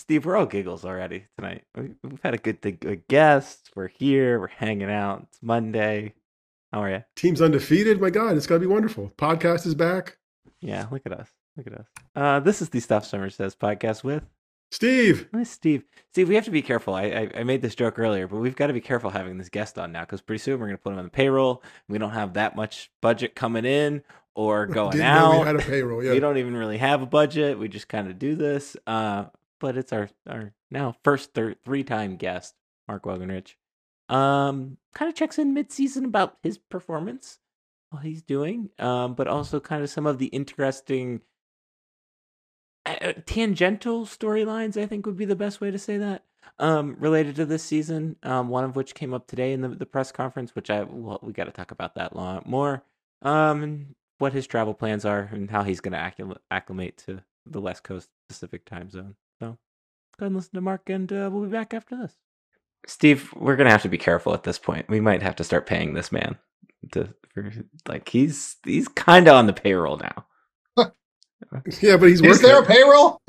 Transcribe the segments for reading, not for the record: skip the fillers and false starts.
Steve, we're all giggles already tonight. We've had a good thing, a guest. We're here. We're hanging out. It's Monday. How are you? Team's undefeated. My God, it's going to be wonderful. Podcast is back. Yeah, look at us. Look at us. This is the Stuff Summers Says podcast with Steve. Nice, Steve. Steve, we have to be careful. I made this joke earlier, but we've got to be careful having this guest on now, because pretty soon we're going to put him on the payroll. We don't have that much budget coming in or going out. We had a payroll, yeah. We don't even really have a budget. We just kind of do this. But it's our now first three-time guest, Mark Wogenrich. Kind of checks in mid-season about his performance, what he's doing, but also kind of some of the interesting tangential storylines, I think would be the best way to say that, related to this season, one of which came up today in the press conference, which we got to talk about that a lot more, and what his travel plans are and how he's going to acclimate to the West Coast Pacific time zone. So go ahead and listen to Mark, and we'll be back after this. Steve, we're going to have to be careful at this point. We might have to start paying this man. He's kind of on the payroll now. Yeah, but is there a payroll?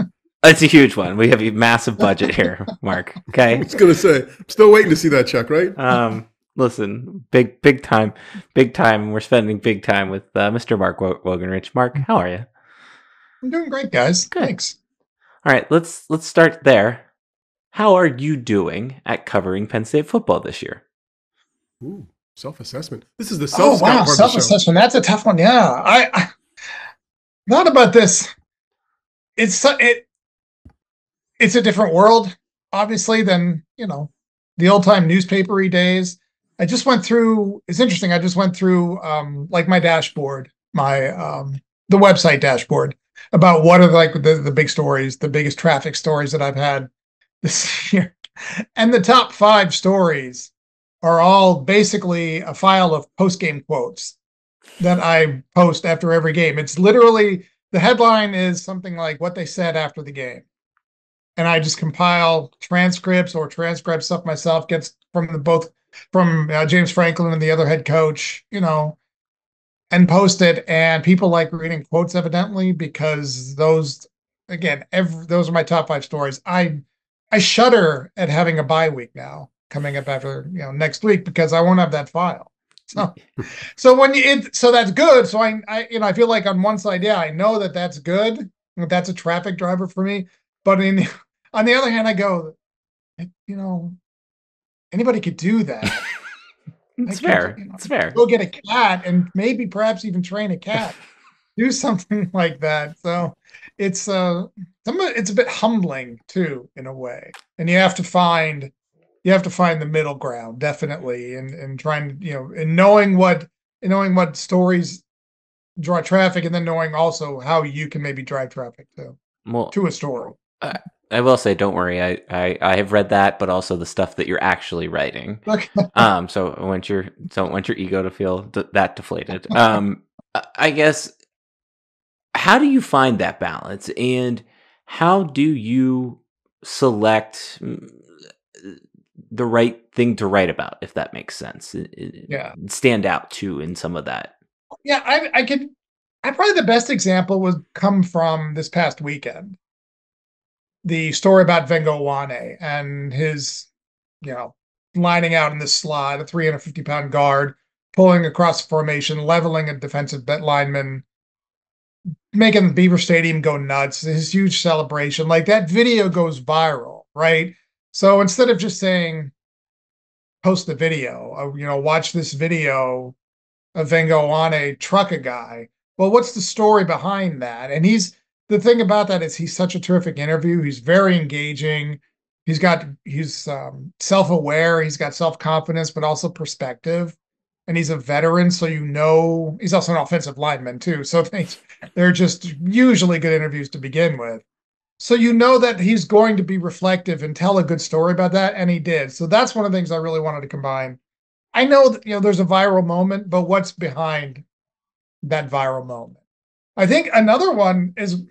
It's a huge one. We have a massive budget here, Mark. Okay. I was going to say, I'm still waiting to see that check, right? Listen, big time. We're spending big time with Mr. Mark Wogenrich. Mark, how are you? I'm doing great, guys. Good. Thanks. All right, let's start there. How are you doing at covering Penn State football this year? Ooh, self-assessment. This is the self-scout part of the show. Self-assessment. That's a tough one. Yeah, I thought about this. It's a different world, obviously, than the old-time newspapery days. I just went through. It's interesting. I just went through like my dashboard, the website dashboard, about what are like the big stories, the biggest traffic stories that I've had this year. And the top 5 stories are all basically a file of post-game quotes that I post after every game. It's literally, the headline is something like what they said after the game. And I just compile transcripts or transcribe stuff myself, gets from James Franklin and the other head coach, and post it, and people like reading quotes, evidently, because those, again, those are my top 5 stories. I shudder at having a bye week now coming up after next week, because I won't have that file. So so that's good. So I feel like on one side, yeah, I know that that's good. That's a traffic driver for me. But on the other hand, I go, anybody could do that. It's fair. Go get a cat and maybe perhaps even train a cat. Do something like that. So it's a bit humbling too, in a way. And you have to find the middle ground, definitely, and trying to, and knowing what stories draw traffic, and then knowing also how you can maybe drive traffic to a story. I will say, don't worry. I have read that, but also the stuff that you're actually writing. Okay. So don't want your ego to feel that deflated. I guess, how do you find that balance, and how do you select the right thing to write about, if that makes sense? Yeah. Stand out too in some of that. Yeah, I probably the best example would come from this past weekend. The story about Vengo Wane and his, lining out in the slot, a 350-pound guard, pulling across the formation, leveling a defensive lineman, making the Beaver Stadium go nuts, his huge celebration. Like, that video goes viral, right? So instead of just saying, post the video, watch this video of Vengo Wane truck a guy. Well, what's the story behind that? And the thing about that is he's such a terrific interview. He's very engaging. He's self-aware. He's got self-confidence, but also perspective. And he's a veteran, so he's also an offensive lineman too. So they're just usually good interviews to begin with. So that he's going to be reflective and tell a good story about that, and he did. So that's one of the things I really wanted to combine. I know that there's a viral moment, but what's behind that viral moment? I think another one is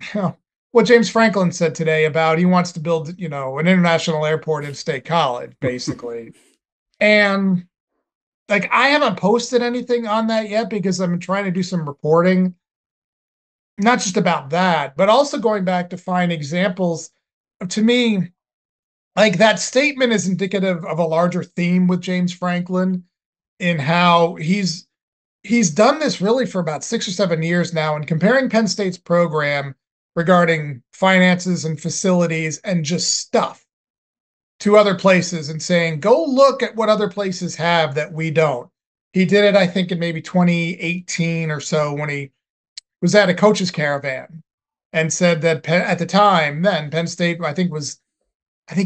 what James Franklin said today about he wants to build, an international airport in State College, basically. And like, I haven't posted anything on that yet because I'm trying to do some reporting, not just about that, but also going back to find examples to me, like, that statement is indicative of a larger theme with James Franklin in how he's done this really for about 6 or 7 years now, and comparing Penn State's program regarding finances and facilities and just stuff to other places and saying, go look at what other places have that we don't. He did it, I think, in maybe 2018 or so when he was at a coach's caravan and said that at the time then Penn State, I think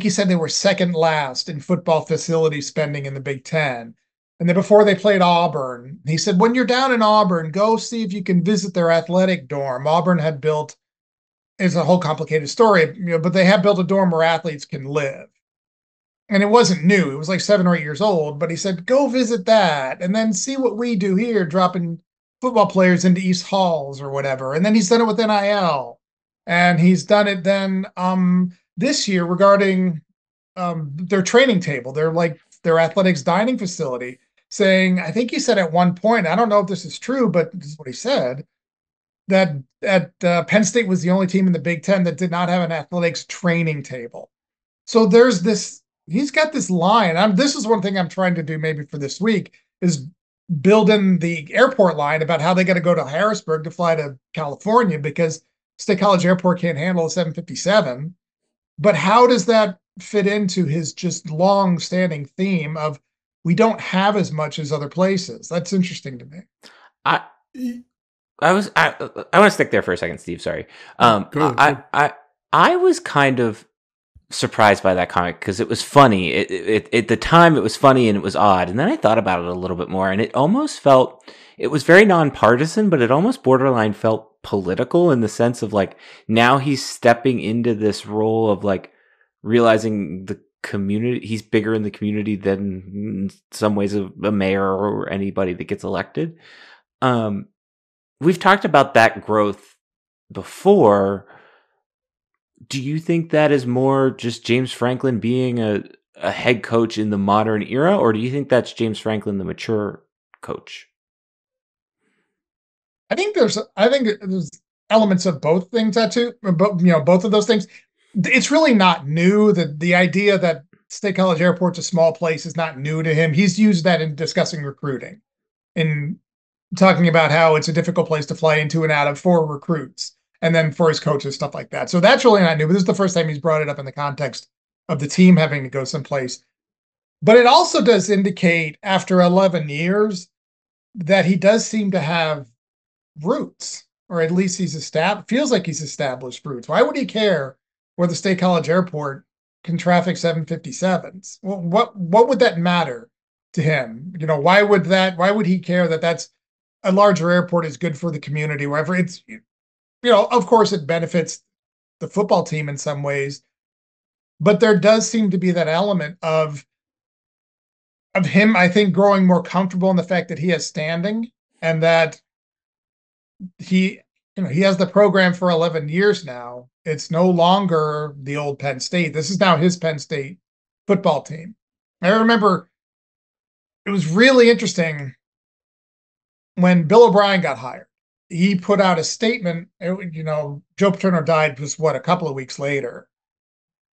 he said they were second last in football facility spending in the Big Ten. And then before they played Auburn, he said, when you're down in Auburn, go see if you can visit their athletic dorm. Auburn had built, it's a whole complicated story, you know, but they had built a dorm where athletes can live. And it wasn't new. It was like 7 or 8 years old, but he said, go visit that and then see what we do here, dropping football players into East Halls or whatever. And then he's done it with NIL, and he's done it then this year regarding their training table. They're like their athletics dining facility, saying, I think he said at one point, I don't know if this is true, but this is what he said, that Penn State was the only team in the Big Ten that did not have an athletics training table. So there's this, he's got this line. This is one thing I'm trying to do maybe for this week, is build in the airport line about how they got to go to Harrisburg to fly to California because State College Airport can't handle a 757. But how does that fit into his just long-standing theme of we don't have as much as other places? That's interesting to me. I want to stick there for a second, Steve. Sorry. I was kind of surprised by that comment because it was funny. At the time, it was funny and it was odd. And then I thought about it a little bit more, and it almost felt, it was very nonpartisan, but it almost borderline felt political in the sense of like, now he's stepping into this role of like realizing the community, he's bigger in the community than in some ways of a mayor or anybody that gets elected. We've talked about that growth before. Do you think that is more just James Franklin being a head coach in the modern era, or do you think that's James Franklin, the mature coach? I think there's elements of both things, that too, but you know, both of those things. It's really not new. The idea that State College Airport's a small place is not new to him. He's used that in discussing recruiting, in talking about how it's a difficult place to fly into and out of for recruits, and then for his coaches, stuff like that. So that's really not new, but this is the first time he's brought it up in the context of the team having to go someplace. But it also does indicate, after 11 years, that he does seem to have roots, or at least he's established, feels like he's established roots. Why would he care whether State College Airport can traffic 757s? Well, what would that matter to him? You know, why would he care that that's a larger airport is good for the community, wherever it's, you know, of course it benefits the football team in some ways, but there does seem to be that element of him, I think, growing more comfortable in the fact that he has standing and that he, you know, he has the program for 11 years now. It's no longer the old Penn State. This is now his Penn State football team. I remember it was really interesting when Bill O'Brien got hired. He put out a statement, you know, Joe Paterno died just, what, a couple of weeks later.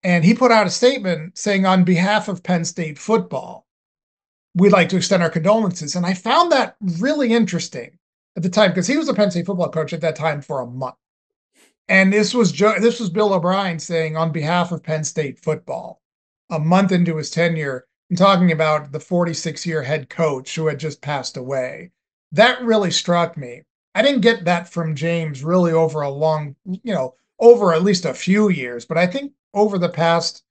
And he put out a statement saying, on behalf of Penn State football, we'd like to extend our condolences. And I found that really interesting at the time, because he was a Penn State football coach at that time for a month. And this was Bill O'Brien saying, on behalf of Penn State football, a month into his tenure, and talking about the 46-year head coach who had just passed away. That really struck me. I didn't get that from James really over a long, you know, over at least a few years, but I think over the past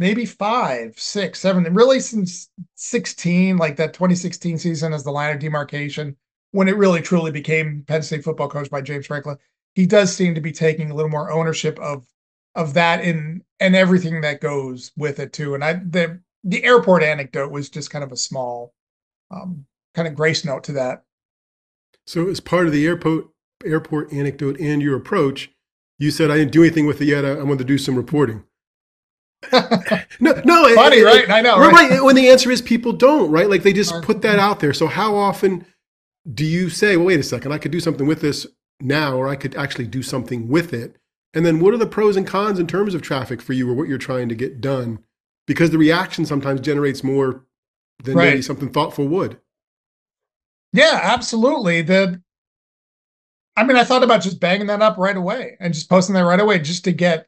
maybe 5, 6, 7, and really since 16, like that 2016 season as the line of demarcation, when it really truly became Penn State football coach by James Franklin, he does seem to be taking a little more ownership of that and everything that goes with it too. And the airport anecdote was just kind of a small kind of grace note to that. So as part of the airport anecdote and your approach, you said, I didn't do anything with it yet. I wanted to do some reporting. no, funny, right? I know. Right? When the answer is people don't, right? Like they just put that out there. So how often do you say, well, wait a second, I could do something with this now, or I could actually do something with it And then what are the pros and cons in terms of traffic for you or what you're trying to get done? Because the reaction sometimes generates more than maybe something thoughtful would. Yeah, absolutely. I thought about just banging that up right away and just posting that right away just to get,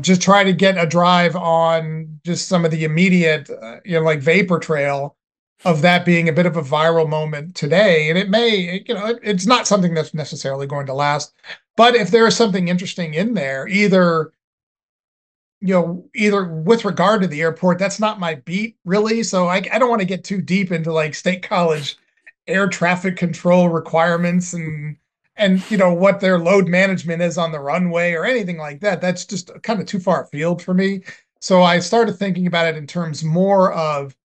just try to get a drive on just some of the immediate, vapor trail of that being a bit of a viral moment today. And it may, it's not something that's necessarily going to last. But if there is something interesting in there, either with regard to the airport, that's not my beat really. So I don't want to get too deep into State College air traffic control requirements and what their load management is on the runway or anything like that. That's just kind of too far afield for me. So I started thinking about it in terms more of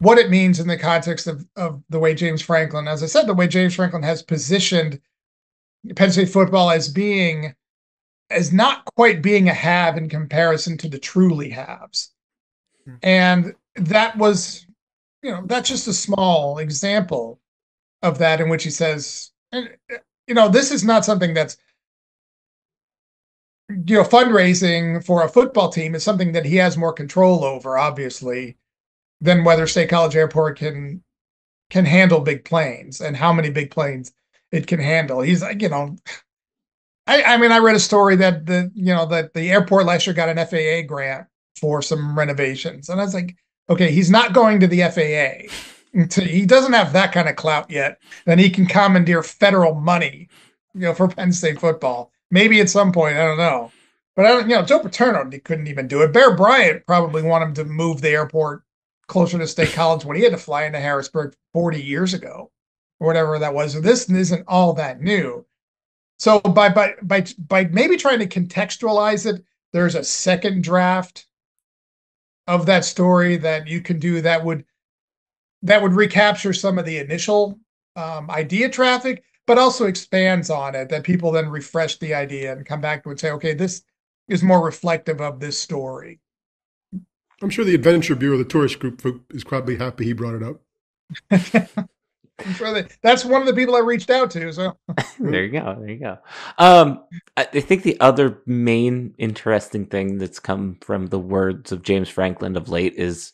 what it means in the context of the way James Franklin, as I said, the way James Franklin has positioned Penn State football as not quite being a have in comparison to the truly haves. And that was, that's just a small example of that in which he says, this is not something that's, fundraising for a football team is something that he has more control over, obviously, than whether State College Airport can handle big planes and how many big planes it can handle. He's like, I read a story that that the airport last year got an FAA grant for some renovations. And I was like, okay, he's not going to the FAA. He doesn't have that kind of clout yet. Then he can commandeer federal money, for Penn State football. Maybe at some point, I don't know. But Joe Paterno couldn't even do it. Bear Bryant probably wanted him to move the airport closer to State College when he had to fly into Harrisburg 40 years ago. Or whatever that was. So this isn't all that new. So by maybe trying to contextualize it, there's a second draft of that story that you can do that would recapture some of the initial idea traffic, but also expands on it, that people then refresh the idea and come back to it and say, okay, this is more reflective of this story. I'm sure the Adventure Bureau, the tourist group, is probably happy he brought it up. I'm sure that's one of the people I reached out to. So there you go. I think the other main interesting thing that's come from the words of James Franklin of late is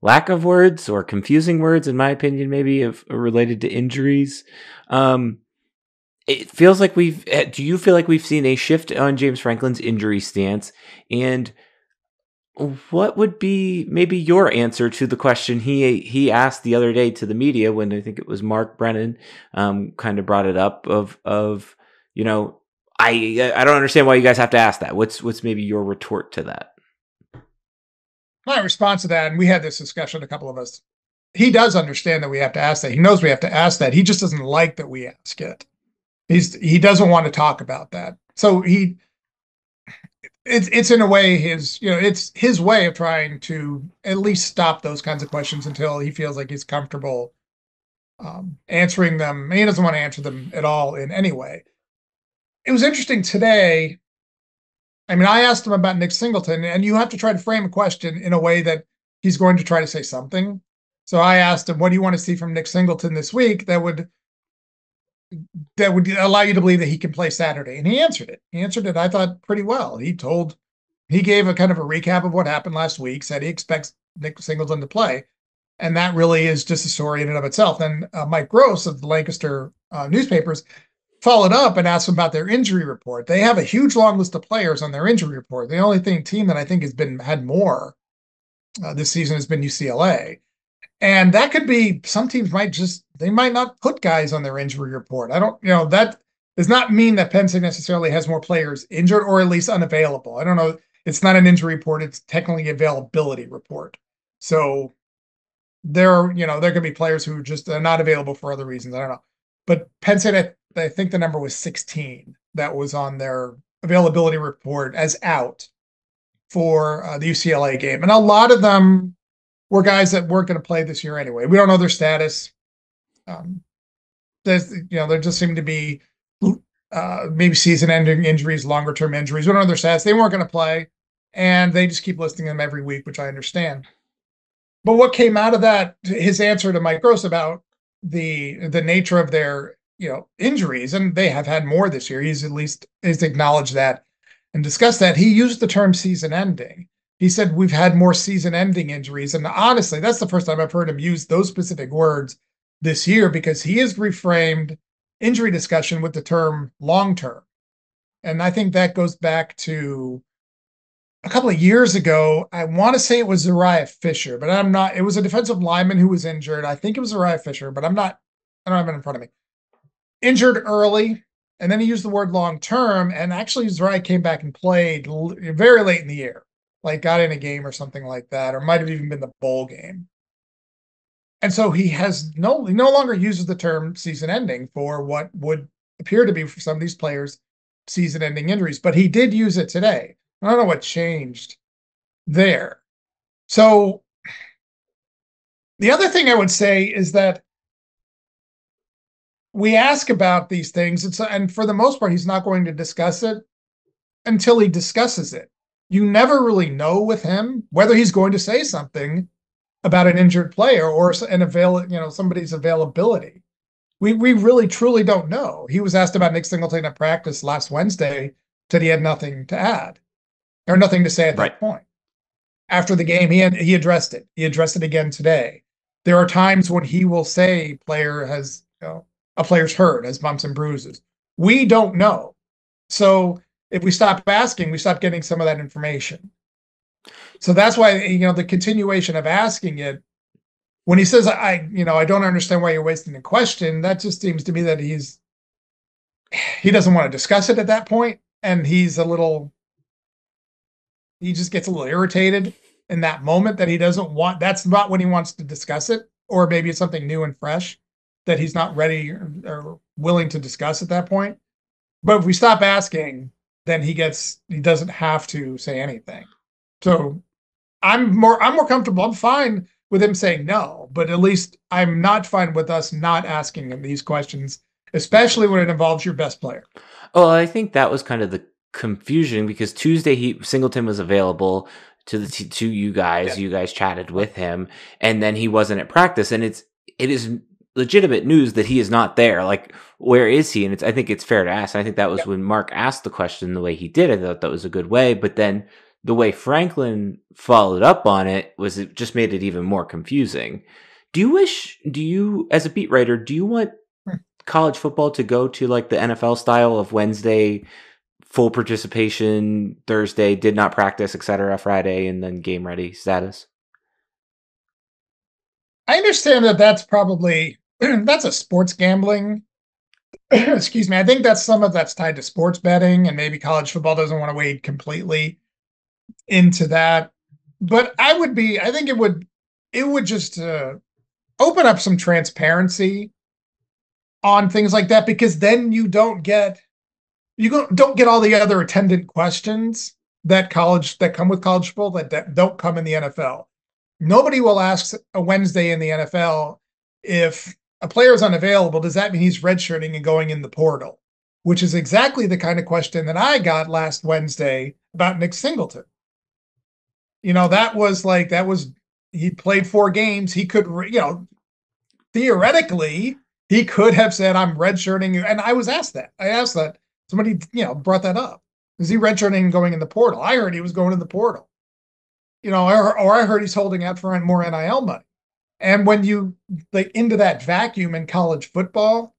lack of words, or confusing words, in my opinion, maybe related to injuries. It feels like do you feel like we've seen a shift on James Franklin's injury stance? And what would be maybe your answer to the question he asked the other day to the media when I think it was Mark Brennan kind of brought it up of I don't understand why you guys have to ask that. What's maybe your retort to that? My response to that, and we had this discussion, a couple of us, he does understand that we have to ask that. He knows we have to ask that. He just doesn't like that we ask it. He doesn't want to talk about that. So It's in a way his, it's his way of trying to at least stop those kinds of questions until he feels like he's comfortable answering them. And he doesn't want to answer them at all in any way. It was interesting today. I asked him about Nick Singleton, and you have to try to frame a question in a way that he's going to try to say something. So I asked him, what do you want to see from Nick Singleton this week that would allow you to believe that he can play Saturday? And he answered it. I thought, pretty well. He gave a kind of a recap of what happened last week, said he expects Nick Singleton to play. And that really is just a story in and of itself. Then Mike Gross of the Lancaster newspapers followed up and asked him about their injury report. They have a huge long list of players on their injury report. The only team that I think has had more this season has been UCLA. And that could be, some teams might not put guys on their injury report. That does not mean that Penn State necessarily has more players injured or at least unavailable. I don't know. It's not an injury report. It's technically availability report. So there could be players who just are not available for other reasons. I don't know. But Penn State, I think the number was 16 that was on their availability report as out for the UCLA game. And a lot of them were guys that weren't going to play this year anyway. We don't know their status. There just seemed to be maybe season-ending injuries, longer-term injuries. We don't know their status. They weren't going to play, and they just keep listing them every week, which I understand. But what came out of that, his answer to Mike Gross about the nature of their you know, injuries, and they have had more this year. He's at least has acknowledged that and discussed that. He used the term season ending. He said, we've had more season ending injuries. And honestly, that's the first time I've heard him use those specific words this year, because he has reframed injury discussion with the term long term. And I think that goes back to a couple of years ago. I want to say it was Zariah Fisher, but I'm not, it was a defensive lineman who was injured. I think it was Zariah Fisher, but I'm not, I don't have it in front of me. Injured early, and then he used the word long term. And actually, Zariah came back and played very late in the year, like got in a game or something like that, or might have even been the bowl game. And so he has no longer uses the term season ending for what would appear to be, for some of these players, season ending injuries, but he did use it today. I don't know what changed there. So the other thing I would say is that we ask about these things, and for the most part, he's not going to discuss it until he discusses it. You never really know with him whether he's going to say something about an injured player or somebody's availability. We really truly don't know. He was asked about Nick Singleton at practice last Wednesday. Said he had nothing to add or nothing to say at that point. After the game, he addressed it. He addressed it again today. There are times when he will say a player's hurt, has bumps and bruises. We don't know. So if we stop asking, we stop getting some of that information. So that's why, the continuation of asking it, when he says, I don't understand why you're wasting the question, that just seems to me that he doesn't want to discuss it at that point, and he just gets a little irritated in that moment that he doesn't want, that's not when he wants to discuss it, or maybe it's something new and fresh that he's not ready or willing to discuss at that point. But if we stop asking, then he doesn't have to say anything. So I'm more comfortable. I'm fine with him saying no, but at least I'm not fine with us not asking him these questions, especially when it involves your best player. Well, I think that was kind of the confusion, because Tuesday Singleton was available to you guys. Yeah. You guys chatted with him, and then he wasn't at practice, and it is legitimate news that he is not there. Like, where is he? And I think it's fair to ask. And I think that was when Mark asked the question the way he did. I thought that was a good way, but then the way Franklin followed up on it just made it even more confusing. Do you, as a beat writer, do you want college football to go to like the NFL style of Wednesday, full participation, Thursday, did not practice, etc., Friday, and then game ready status? I understand that that's probably, that's a sports gambling. Excuse me. I think that's some of that's tied to sports betting, and maybe college football doesn't want to wade completely into that. But I think it would just open up some transparency on things like that, because then you don't get all the other attendant questions that come with college football that don't come in the NFL. Nobody will ask a Wednesday in the NFL, if a player is unavailable, does that mean he's redshirting and going in the portal? Which is exactly the kind of question that I got last Wednesday about Nick Singleton. He played 4 games. He could, theoretically, he could have said, I'm redshirting you. And I was asked that. Somebody, brought that up. Is he redshirting and going in the portal? I heard he was going in the portal. I heard he's holding out for more NIL money. And when you into that vacuum in college football,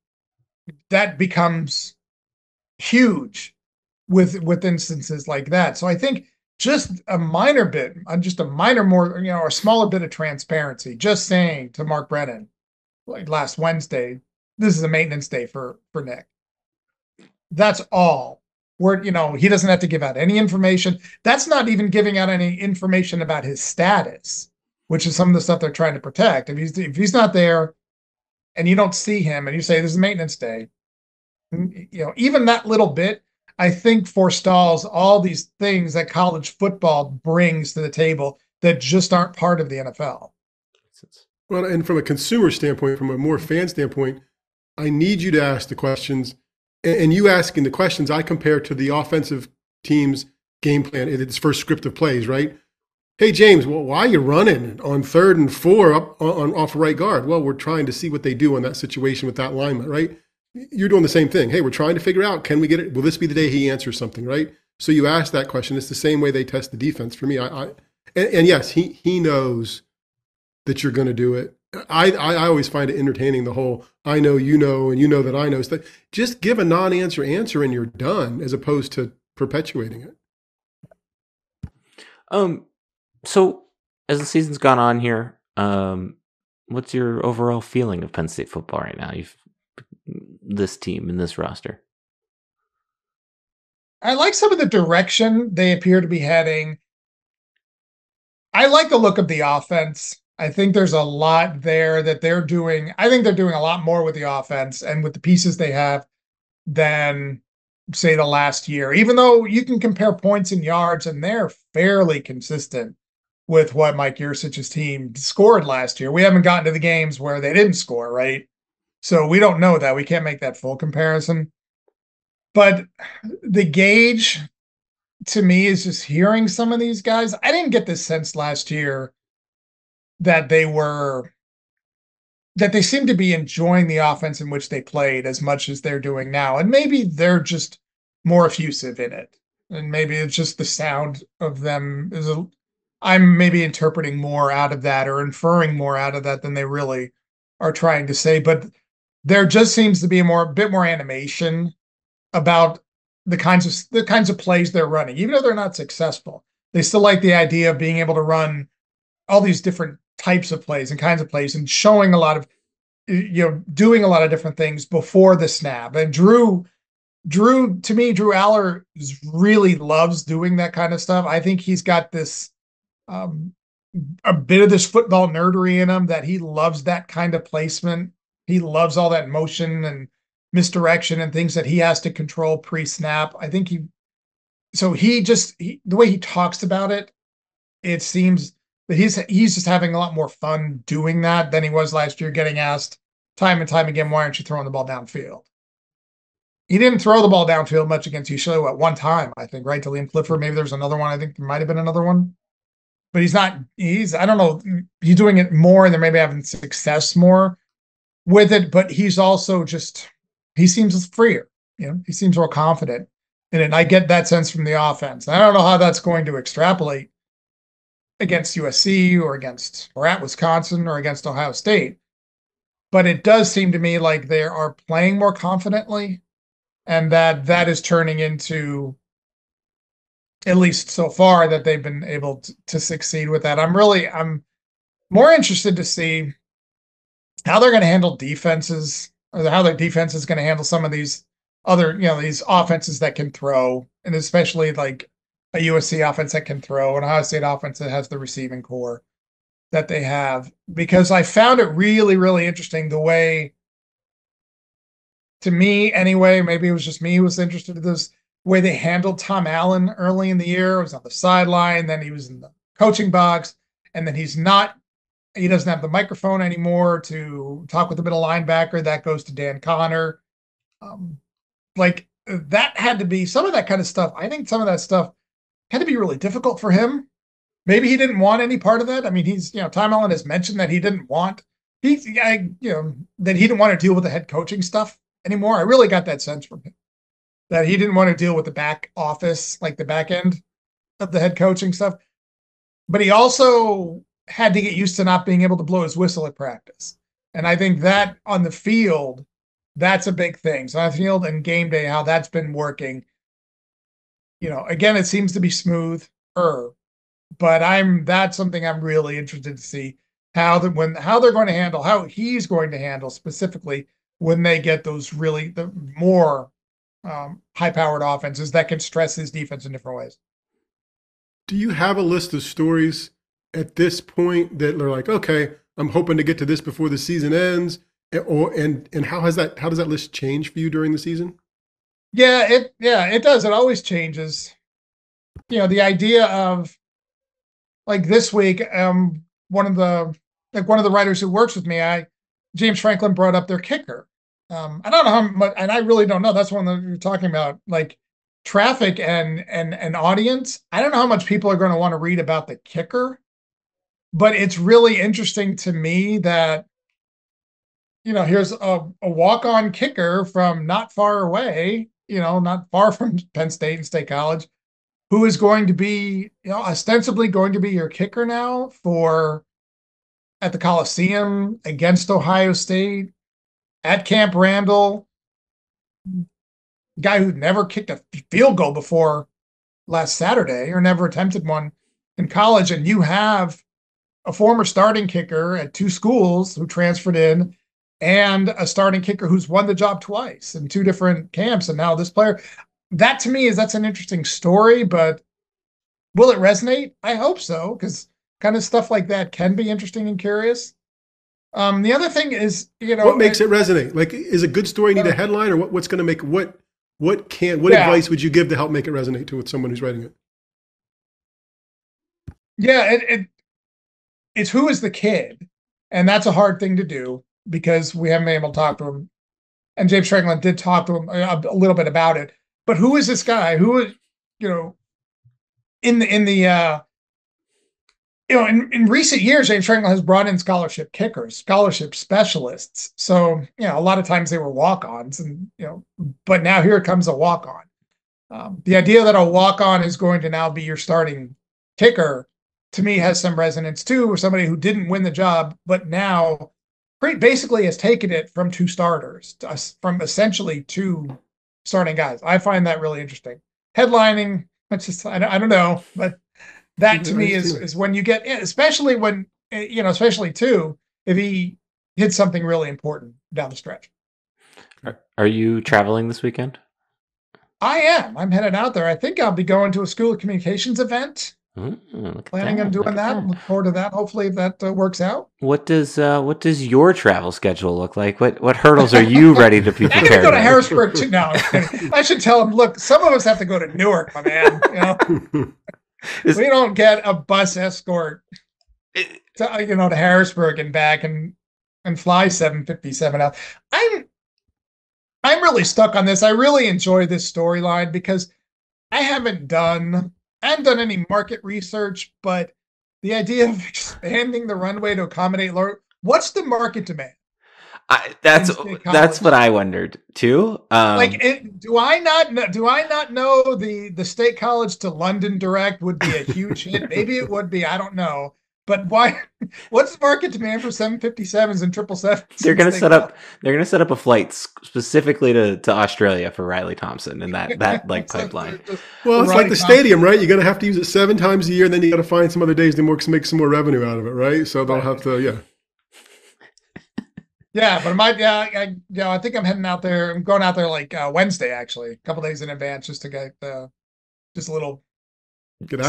that becomes huge with instances like that. So I think a smaller bit of transparency, just saying to Mark Brennan, like last Wednesday, this is a maintenance day for Nick. That's all. Where, he doesn't have to give out any information. That's not even giving out any information about his status, which is some of the stuff they're trying to protect. If he's not there and you don't see him and you say, this is maintenance day, even that little bit, I think forestalls all these things that college football brings to the table that just aren't part of the NFL. Well, and from a consumer standpoint, from a more fan standpoint, I need you to ask the questions. And you asking the questions, I compare to the offensive team's game plan, its first script of plays, right? Hey, James, well, why are you running on 3rd and 4 up off right guard? Well, we're trying to see what they do in that situation with that lineman, right? you're doing the same thing. Hey, we're trying to figure out, can we get it? Will this be the day he answers something, right? So you ask that question. It's the same way they test the defense for me. And yes, he knows that you're going to do it. I always find it entertaining, the whole, I know, and you know that I know stuff. Just give a non-answer answer and you're done, as opposed to perpetuating it. So as the season's gone on here, what's your overall feeling of Penn State football right now? This team and this roster. I like some of the direction they appear to be heading. I like the look of the offense. I think there's a lot there that they're doing. I think they're doing a lot more with the offense and with the pieces they have than, say, the last year. Even though you can compare points and yards, and they're fairly consistent with what Mike Yursich's team scored last year. We haven't gotten to the games where they didn't score, right? So we don't know that. We can't make that full comparison. But the gauge, to me, is just hearing some of these guys. I didn't get this sense last year that they seem to be enjoying the offense in which they played as much as they're doing now. And maybe they're just more effusive in it. And maybe it's just the sound of them. I'm maybe interpreting more out of that, or inferring more out of that than they really are trying to say. But there just seems to be a bit more animation about the kinds of plays they're running. Even though they're not successful, they still like the idea of being able to run all these different types of plays and kinds of plays, and showing a lot of, doing a lot of different things before the snap. And Drew Allar really loves doing that kind of stuff. I think he's got this, a bit of this football nerdery in him, that he loves that kind of placement. He loves all that motion and misdirection and things that he has to control pre-snap. I think the way he talks about it, it seems that he's just having a lot more fun doing that than he was last year, getting asked time and time again, why aren't you throwing the ball downfield? He didn't throw the ball downfield much against UCLA at one time, I think, right? To Liam Clifford. Maybe there's another one. I think there might've been another one. But he's doing it more, and they're maybe having success more with it, but he's also he seems freer, he seems more confident in it. And I get that sense from the offense. I don't know how that's going to extrapolate against USC or at Wisconsin or against Ohio State. But it does seem to me like they are playing more confidently, and that is turning into, at least so far, that they've been able to succeed with that. I'm more interested to see how they're going to handle defenses, or how their defense is going to handle some of these other, these offenses that can throw, and especially like a USC offense that can throw, an Ohio State offense that has the receiving core that they have. Because I found it really, really interesting the way, to me anyway, maybe it was just me who was interested in this, way they handled Tom Allen early in the year. He was on the sideline, then he was in the coaching box, and then he doesn't have the microphone anymore to talk with the middle linebacker. That goes to Dan Connor. That had to be some of that kind of stuff. I think some of that stuff had to be really difficult for him. Maybe he didn't want any part of that. I mean, Tom Allen has mentioned that he didn't want to deal with the head coaching stuff anymore. I really got that sense from him, that he didn't want to deal with the back office, like the back end of the head coaching stuff. But he also had to get used to not being able to blow his whistle at practice. And I think that on the field, that's a big thing. So on the field and game day, how that's been working. Again, it seems to be smoother, but that's something I'm really interested to see, how he's going to handle specifically when they get those really the more high-powered offenses that can stress his defense in different ways. Do you have a list of stories at this point that are like, okay, I'm hoping to get to this before the season ends, and how does that list change for you during the season? Yeah, it does. It always changes. The idea of, like, this week, one of the writers who works with me, James Franklin, brought up their kicker. I don't know how much, and I really don't know. That's one that you're talking about, like traffic and audience. I don't know how much people are going to want to read about the kicker, but it's really interesting to me that you know, here's a walk-on kicker from not far away, you know, not far from Penn State and State College, who is going to be, you know, ostensibly going to be your kicker now for at the Coliseum against Ohio State, at Camp Randall, guy who never kicked a field goal before last Saturday or never attempted one in college. And you have a former starting kicker at two schools who transferred in and a starting kicker who's won the job twice in two different camps. And now this player, that to me is, that's an interesting story, but will it resonate? I hope so, because kind of stuff like that can be interesting and curious. The other thing is, you know, what makes it resonate? Like, is a good story need a headline, or what's going to make what advice would you give to help make it resonate with someone who's writing it? Yeah, it's who is the kid, and that's a hard thing to do because we haven't been able to talk to him. And James Franklin did talk to him a little bit about it, but who is this guy? Who is, you know, in recent years, James Franklin has brought in scholarship kickers, scholarship specialists. So, you know, a lot of times they were walk-ons, and, you know, but now here comes a walk-on. The idea that a walk-on is going to now be your starting kicker, to me, has some resonance too, with somebody who didn't win the job, but now basically has taken it from two starters, from essentially two starting guys. I find that really interesting. Headlining, I don't know, but that to me is when you get, especially when, you know, especially too, if he hits something really important down the stretch. Are you traveling this weekend? I am. I'm headed out there. I think I'll be going to a school of communications event. Planning on doing that. Look forward to that. Hopefully that works out. What does your travel schedule look like? What hurdles are you ready to be prepared? I'm going to go to Harrisburg too. No, I should tell him. Look, some of us have to go to Newark, my man. You know. We don't get a bus escort to, you know, to Harrisburg and back and fly 757 out. I'm really stuck on this. I really enjoy this storyline because I haven't done any market research, but the idea of expanding the runway to accommodate lower, what's the market demand? That's what I wondered too. Do I not know the State College to London direct would be a huge hit? Maybe it would be. I don't know. But why? What's the market demand for 757s and 777s? They're gonna set up a flight specifically to Australia for Riley Thompson and that like pipeline. Well, it's like the stadium, right? You're gonna have to use it 7 times a year, and then you got to find some other days to make some more revenue out of it, right? So they'll have to, yeah. Yeah, but I think I'm heading out there. I'm going out there like Wednesday, actually, a couple days in advance, just to get just a little get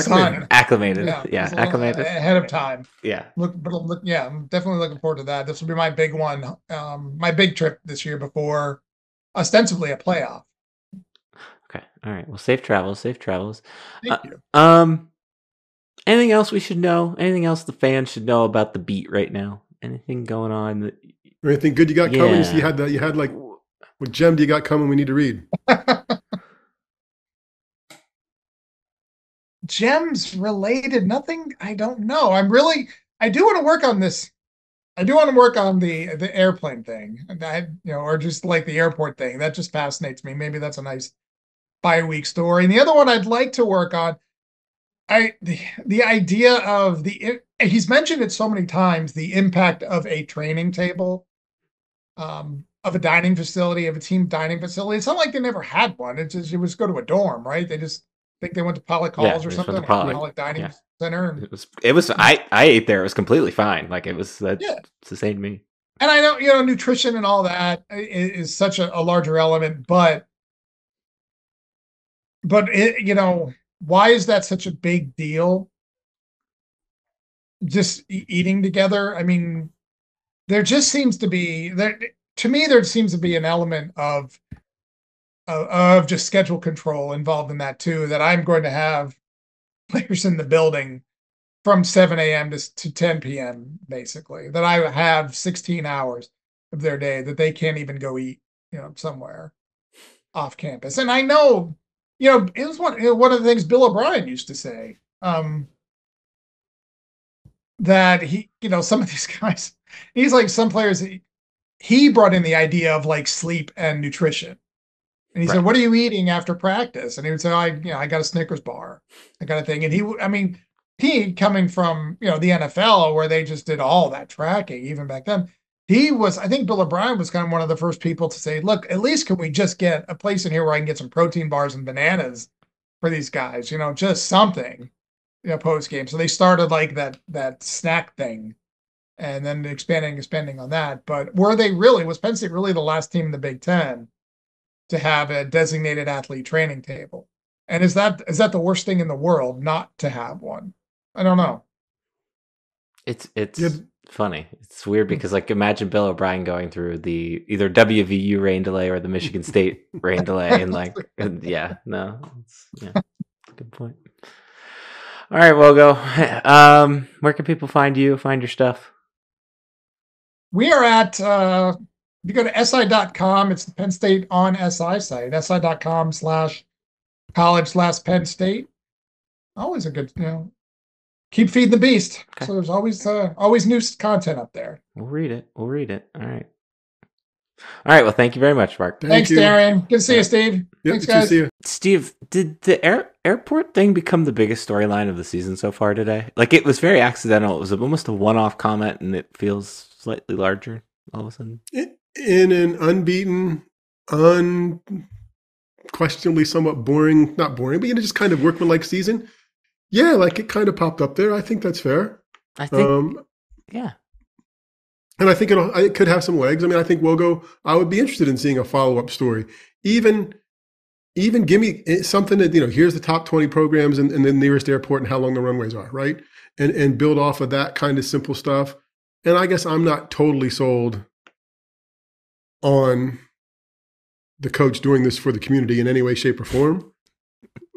acclimated. Yeah, acclimated ahead of time. Yeah, I'm definitely looking forward to that. This will be my big one, my big trip this year before ostensibly a playoff. Okay, all right. Well, safe travels. Thank you. Anything else we should know? Anything else the fans should know about the beat right now? Anything going on that? Or anything good you got coming? So you had like, what gem do you got coming we need to read? Gems related, nothing. I don't know. I do want to work on this. I do want to work on the airplane thing. Or just like the airport thing. That just fascinates me. Maybe that's a nice bi-week story. And the other one I'd like to work on, the idea of he's mentioned it so many times, the impact of a training table. Of a dining facility, of a team dining facility. It's not like they never had one. It's just, it was go to a dorm, right? They just think they went to Pollock Halls or something, Pollock Dining Center. And it was. I ate there. It was completely fine. Like, it was sustained me. And I know, you know, nutrition and all that is such a larger element, but it, you know, why is that such a big deal? Just eating together. I mean, there seems to be an element of just schedule control involved in that too, that I'm going to have players in the building from 7 a.m. to 10 p.m. basically, that I have 16 hours of their day that they can't even go eat, you know, somewhere off campus. And I know, you know, it was one of the things Bill O'Brien used to say, that he, you know, some of these guys, he's like, some players he brought in the idea of like sleep and nutrition. And he said, what are you eating after practice? And he would say, I got a Snickers bar, I got a thing. And he coming from, the NFL where they just did all that tracking, even back then, I think Bill O'Brien was kind of one of the first people to say, look, at least can we just get a place in here where I can get some protein bars and bananas for these guys, just something, post game. So they started like that snack thing and then expanding on that. But was Penn State really the last team in the Big Ten to have a designated athlete training table? And is that the worst thing in the world not to have one? I don't know. It's funny. It's weird because imagine Bill O'Brien going through the either WVU rain delay or the Michigan State rain delay and good point. All right, Wogo. Where can people find your stuff? We are at you go to SI.com, it's the Penn State on SI site, SI.com/college/Penn State. Always a good, keep feeding the beast. Okay. So there's always new content up there. We'll read it. All right. Well, thank you very much, Mark. Thanks, Darren. Good to see you, Steve. Yep, thanks, guys. See you. Steve, did the airport thing become the biggest storyline of the season so far today? It was very accidental. It was almost a one-off comment, and it feels slightly larger all of a sudden. In an unbeaten, unquestionably somewhat boring, not boring, but just kind of workmanlike season. Yeah, it kind of popped up there. I think that's fair. I think, yeah. And I think it could have some legs. I think Wogo, I would be interested in seeing a follow-up story. Even give me something that, here's the top 20 programs and the nearest airport and how long the runways are, right? And build off of that kind of simple stuff. And I guess I'm not totally sold on the coach doing this for the community in any way, shape, or form.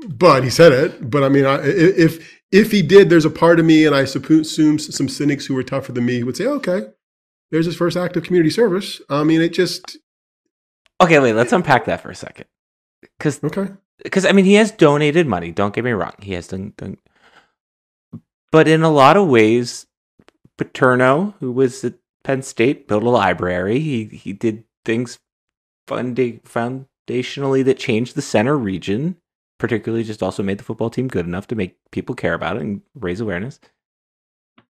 But he said it. But if he did, there's a part of me, and I assume some cynics who were tougher than me would say, okay, there's his first act of community service. Okay, wait, let's unpack that for a second. Because he has donated money. Don't get me wrong. He has done. But in a lot of ways, Paterno, who was at Penn State, built a library. He did things foundationally that changed the center region. Particularly just also made the football team good enough to make people care about it and raise awareness.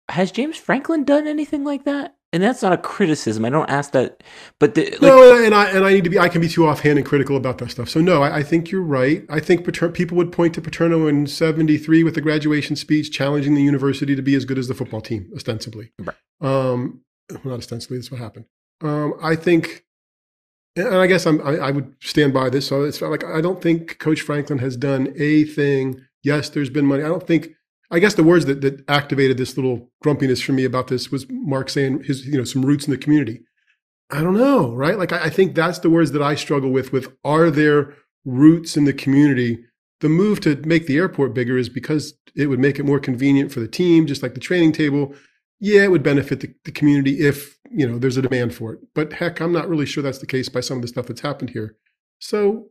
Has James Franklin done anything like that? And that's not a criticism. I don't ask that, but no. And I need to be. I can be too offhand and critical about that stuff. So no, I think you're right. I think people would point to Paterno in '73 with the graduation speech challenging the university to be as good as the football team, ostensibly. Right. Not ostensibly. That's what happened. I think. And I guess I would stand by this. So it's I don't think Coach Franklin has done a thing. Yes, there's been money. I guess the words that activated this little grumpiness for me about this was Mark saying his, some roots in the community. I don't know, right? I think that's the words that I struggle with are there roots in the community? The move to make the airport bigger is because it would make it more convenient for the team, just like the training table. Yeah, it would benefit the community if, there's a demand for it. But heck, I'm not really sure that's the case by some of the stuff that's happened here. So,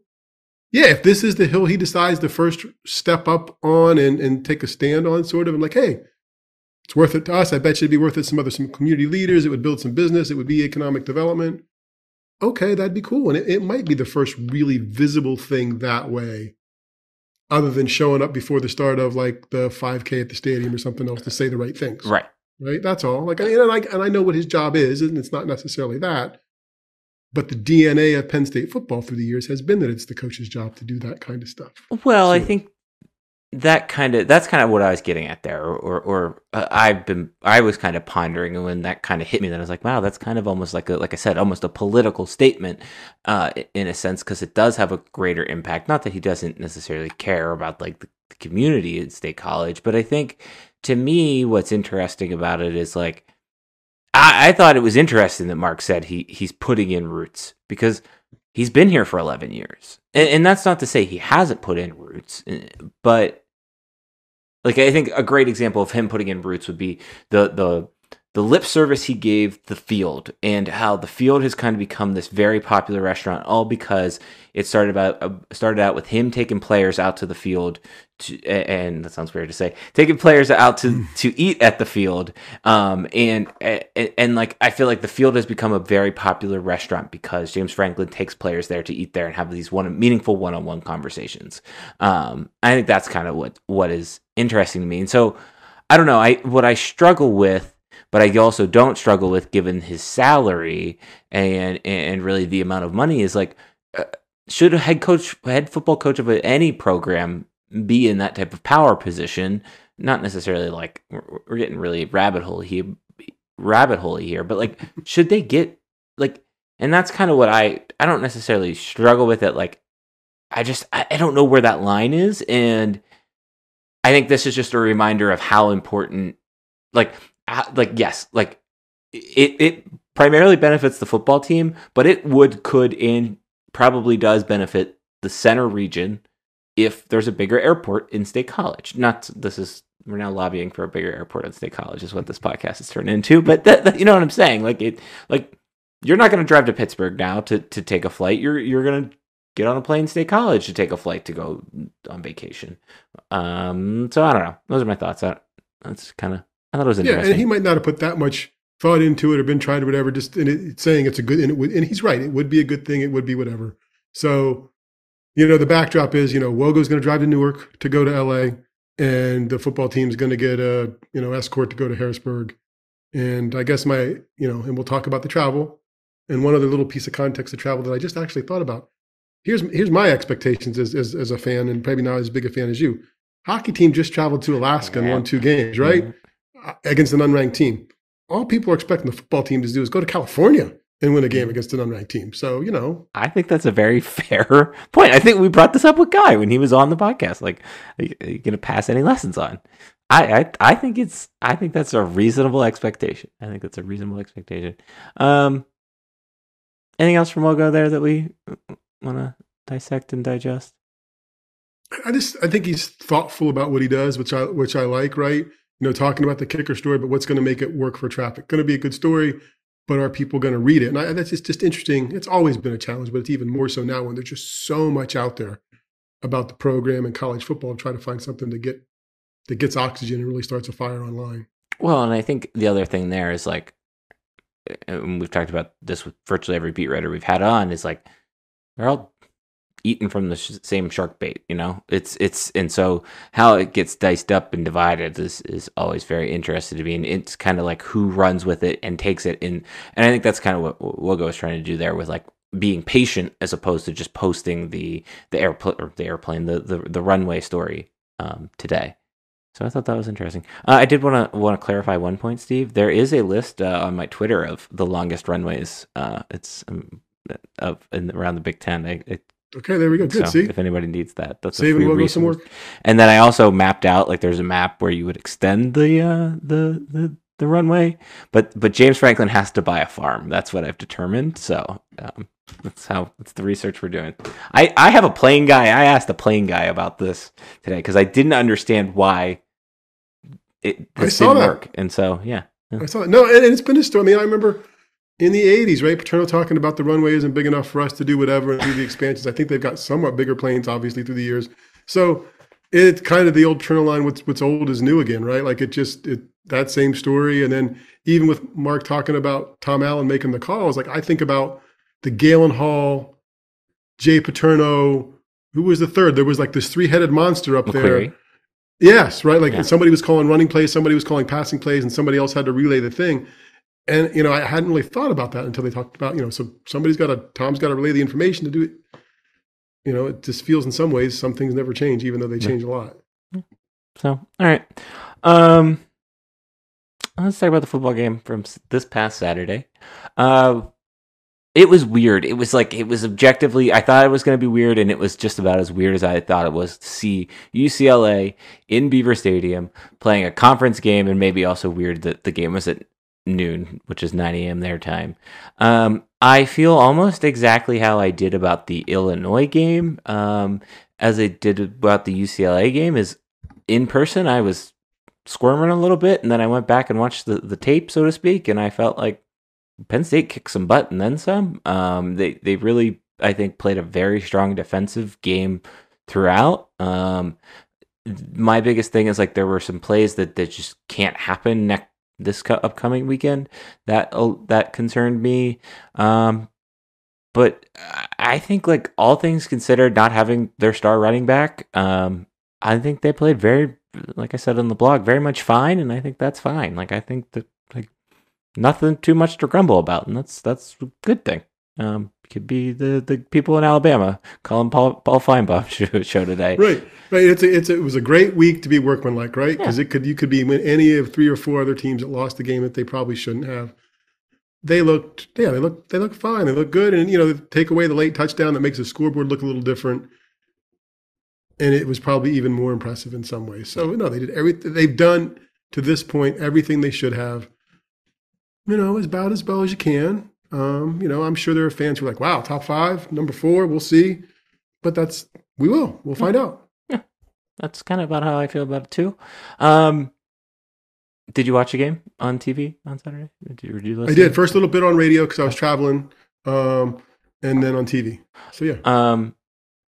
yeah, if this is the hill he decides to first step up on and take a stand on, sort of, and hey, it's worth it to us. I bet you it'd be worth it to some community leaders. It would build some business. It would be economic development. Okay, that'd be cool. And it might be the first really visible thing that way, other than showing up before the start of the 5K at the stadium or something else to say the right things. Right. Right, that's all. I know what his job is, and it's not necessarily that. But the DNA of Penn State football through the years has been that it's the coach's job to do that kind of stuff. Well, so, I think that that's kind of what I was getting at there, or I was kind of pondering, and when that kind of hit me, then I was like, wow, that's kind of almost like I said, almost a political statement, in a sense, because it does have a greater impact. Not that he doesn't necessarily care about the community at State College, but I think. To me, what's interesting about it is I thought it was interesting that Mark said he's putting in roots because he's been here for 11 years. And that's not to say he hasn't put in roots, but I think a great example of him putting in roots would be the the lip service he gave the field and how the field has kind of become this very popular restaurant, all because it started out with him taking players out to the field to, and that sounds weird to say, taking players out to eat at the field. And like, I feel like the field has become a very popular restaurant because James Franklin takes players there to eat there and have these meaningful one-on-one conversations. I think that's kind of what is interesting to me. And so I don't know, what I struggle with, but I also don't struggle with, given his salary and really the amount of money, is like, should a head football coach of any program be in that type of power position? Not necessarily like we're getting really rabbit hole here, but like, should they get like, and that's kind of what I don't necessarily struggle with it. Like, I don't know where that line is. And I think this is just a reminder of how important, like, yes, like it primarily benefits the football team, but it could and probably does benefit the center region if there's a bigger airport in State College. We're now lobbying for a bigger airport in State College is what this podcast has turned into. But that, you know what I'm saying? Like you're not going to drive to Pittsburgh now to take a flight. You're going to get on a plane in State College to take a flight to go on vacation. So I don't know. Those are my thoughts. I thought it was interesting. Yeah, and he might not have put that much thought into it or been trying to whatever, just saying it's a good, and he's right. It would be a good thing. It would be whatever. So, you know, the backdrop is, you know, Wogo's going to drive to Newark to go to LA, and the football team's going to get a, you know, escort to go to Harrisburg. And I guess and we'll talk about the travel. And one other little piece of context of travel that I just actually thought about. Here's my expectations as a fan, and probably not as big a fan as you. Hockey team just traveled to Alaska and won 2 games, right? Yeah. Against an unranked team. All people are expecting the football team to do is go to California and win a game against an unranked team. So, you know. I think that's a very fair point. I think we brought this up with Guy when he was on the podcast. Like, are you going to pass any lessons on? I think that's a reasonable expectation. Anything else from Wogo there that we want to dissect and digest? I think he's thoughtful about what he does, which I like, right? You know, talking about the kicker story, but what's going to make it work for traffic? Going to be a good story, but are people going to read it? And that's just interesting. It's always been a challenge, but it's even more so now when there's just so much out there about the program and college football, and try to find something that gets oxygen and really starts a fire online. Well, and I think the other thing there is like, and we've talked about this with virtually every beat writer we've had on, is like, they're all eaten from the same shark bait, you know. And so how it gets diced up and divided is always very interesting to me, and it's kind of like who runs with it and takes it in. And I think that's kind of what Wogo was trying to do there with like being patient as opposed to just posting the runway story today. So I thought that was interesting. I did want to clarify one point, Steve. There is a list on my Twitter of the longest runways. It's up and around the Big Ten. Okay, there we go. Good. So, see, if anybody needs that, that's saving Wogo some work. And then I also mapped out, like, there's a map where you would extend the runway, but James Franklin has to buy a farm. That's what I've determined. So that's the research we're doing. I have a plane guy. I asked the plane guy about this today because I didn't understand why this didn't work. And so yeah, I saw it. No, and it's been a story. I mean, I remember. In the 80s, right? Paterno talking about the runway isn't big enough for us to do whatever and do the expansions. I think they've got somewhat bigger planes, obviously, through the years. So it's kind of the old Paterno line, what's old is new again, right? Like that same story. And then even with Mark talking about Tom Allen making the calls, like I think about the Galen Hall, Jay Paterno, who was the third? There was like this 3-headed monster up McCleary. There. Yes, right? Like somebody was calling running plays, somebody was calling passing plays, and somebody else had to relay the thing. And, you know, I hadn't really thought about that until they talked about, you know, so Tom's got to relay the information to do it. You know, it just feels in some ways, some things never change, even though they change a lot. So, all right. Let's talk about the football game from this past Saturday. It was weird. It was like, it was objectively, I thought it was going to be weird, and it was just about as weird as I thought it was to see UCLA in Beaver Stadium playing a conference game, and maybe also weird that the game was at noon, which is 9 a.m. their time. I feel almost exactly how I did about the Illinois game as I did about the UCLA game, is in person I was squirming a little bit, and then I went back and watched the tape, so to speak, and I felt like Penn State kicked some butt and then some. They really, I think, played a very strong defensive game throughout. My biggest thing is, like, there were some plays that just can't happen this upcoming weekend that concerned me. But I think, like, all things considered, not having their star running back, I think they played very, like I said on the blog, very much fine, and I think that's fine. Like, I think that, like, nothing too much to grumble about, and that's a good thing. Could be the people in Alabama calling Paul Feinbaum's show today. Right. It was a great week to be workmanlike, right? Because yeah. you could be any of three or four other teams that lost the game that they probably shouldn't have. They looked fine. They looked good, and take away the late touchdown that makes the scoreboard look a little different. And it was probably even more impressive in some ways. So no, they did everything. They've done to this point everything they should have. About as well as you can. I'm sure there are fans who are like, "Wow, top five, number four, we'll see." But we'll find out. Yeah, that's kind of about how I feel about it too. Did you watch a game on TV on Saturday? Did you listen? I did. First little bit on radio because I was traveling, and then on TV. So yeah.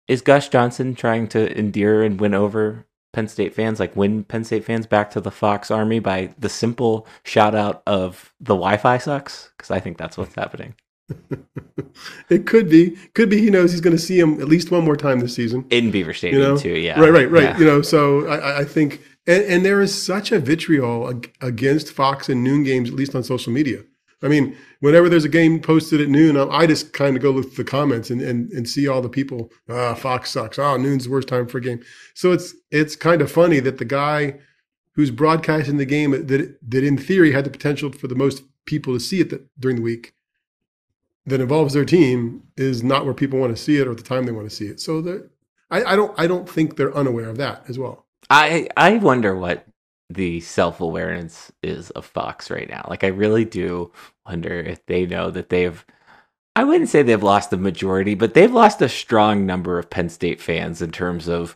Is Gus Johnson trying to endear and win over Penn State fans, like win Penn State fans back to the Fox Army by the simple shout out of the Wi-Fi sucks? Because I think that's what's happening. It could be. He knows he's going to see him at least one more time this season. In Beaver Stadium too, yeah. Right. Yeah. So I think, and there is such a vitriol against Fox and noon games, at least on social media. I mean, whenever there's a game posted at noon, I just kind of go look at the comments and see all the people, Fox sucks. Oh, noon's the worst time for a game. So it's kind of funny that the guy who's broadcasting the game that in theory had the potential for the most people to see it during the week that involves their team is not where people want to see it or at the time they want to see it. So I don't think they're unaware of that as well. I wonder what the self-awareness is of Fox right now. Like, I really do wonder if they know that they've, I wouldn't say they've lost the majority, but they've lost a strong number of Penn State fans in terms of,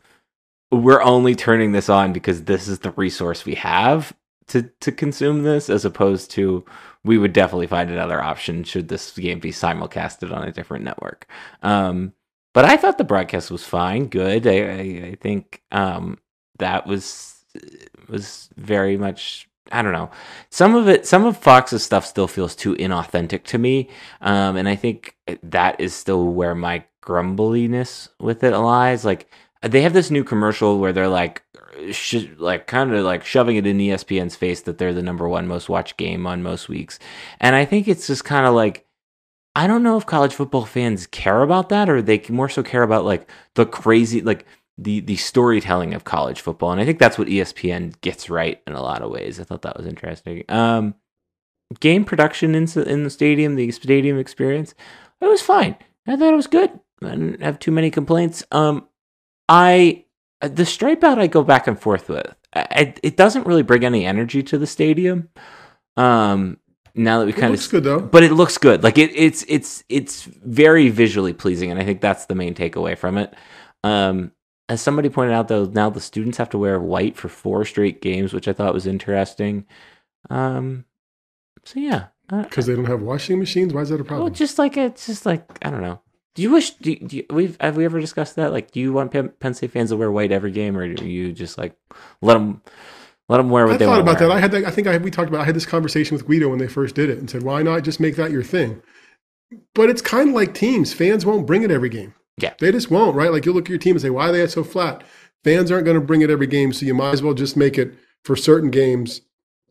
we're only turning this on because this is the resource we have to consume this, as opposed to, we would definitely find another option should this game be simulcasted on a different network. But I thought the broadcast was fine, good. I think that was very much, I don't know. Some of Fox's stuff still feels too inauthentic to me. And I think that is still where my grumbliness with it lies. Like, they have this new commercial where they're like, kind of like shoving it in ESPN's face that they're the number one most watched game on most weeks. And I think it's just kind of like, I don't know if college football fans care about that, or they more so care about like the crazy, like, the storytelling of college football. And I think that's what ESPN gets right in a lot of ways. I thought that was interesting. Game production in the stadium, the stadium experience, it was fine. I thought it was good. I didn't have too many complaints. The stripe out I go back and forth with. It doesn't really bring any energy to the stadium. Now that we kind of, it looks good though. But it looks good. Like it's very visually pleasing, and I think that's the main takeaway from it. As somebody pointed out, though, now the students have to wear white for 4 straight games, which I thought was interesting. So yeah, because they don't have washing machines. Why is that a problem? Well, it's just like I don't know. Do you wish? Have we ever discussed that? Like, do you want Penn State fans to wear white every game, or do you just like let them wear what they want? I thought about that. We talked about. I had this conversation with Guido when they first did it, and said, why not just make that your thing? But it's kind of like teams. Fans won't bring it every game. Yeah, they just won't, right? Like, you'll look at your team and say, why are they so flat? Fans aren't going to bring it every game, so you might as well just make it for certain games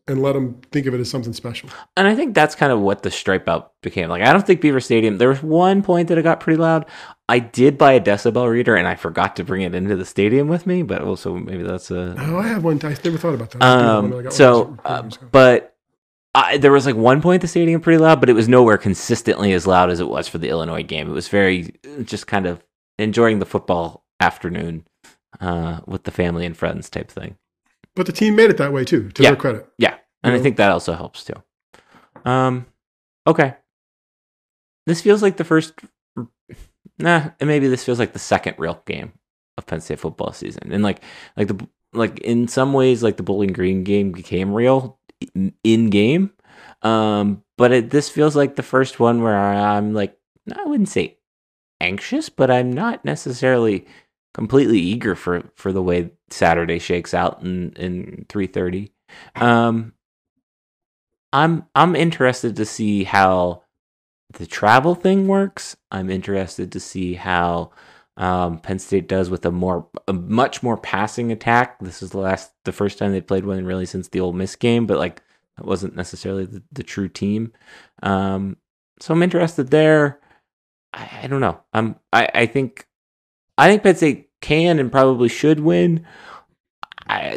and let them think of it as something special. And I think that's kind of what the stripe out became. Like, I don't think Beaver Stadium, there was one point that it got pretty loud. I did buy a decibel reader, and I forgot to bring it into the stadium with me, but also maybe that's a... Oh, I have one. I never thought about that. There was like one point the stadium pretty loud, but it was nowhere consistently as loud as it was for the Illinois game. It was very just kind of enjoying the football afternoon with the family and friends type thing. But the team made it that way too, to their credit. Yeah, and I think that also helps too. Okay. This feels like the second real game of Penn State football season. And like the like in some ways, like the Bowling Green game became real in game. But this feels like the first one where I'm like, I wouldn't say anxious, but I'm not necessarily completely eager for the way Saturday shakes out in 3:30. I'm interested to see how the travel thing works. I'm interested to see how Penn State does with a much more passing attack. This is the first time they played one really since the Ole Miss game, but like that wasn't necessarily the true team. So I'm interested there. I don't know. I think Penn State can and probably should win.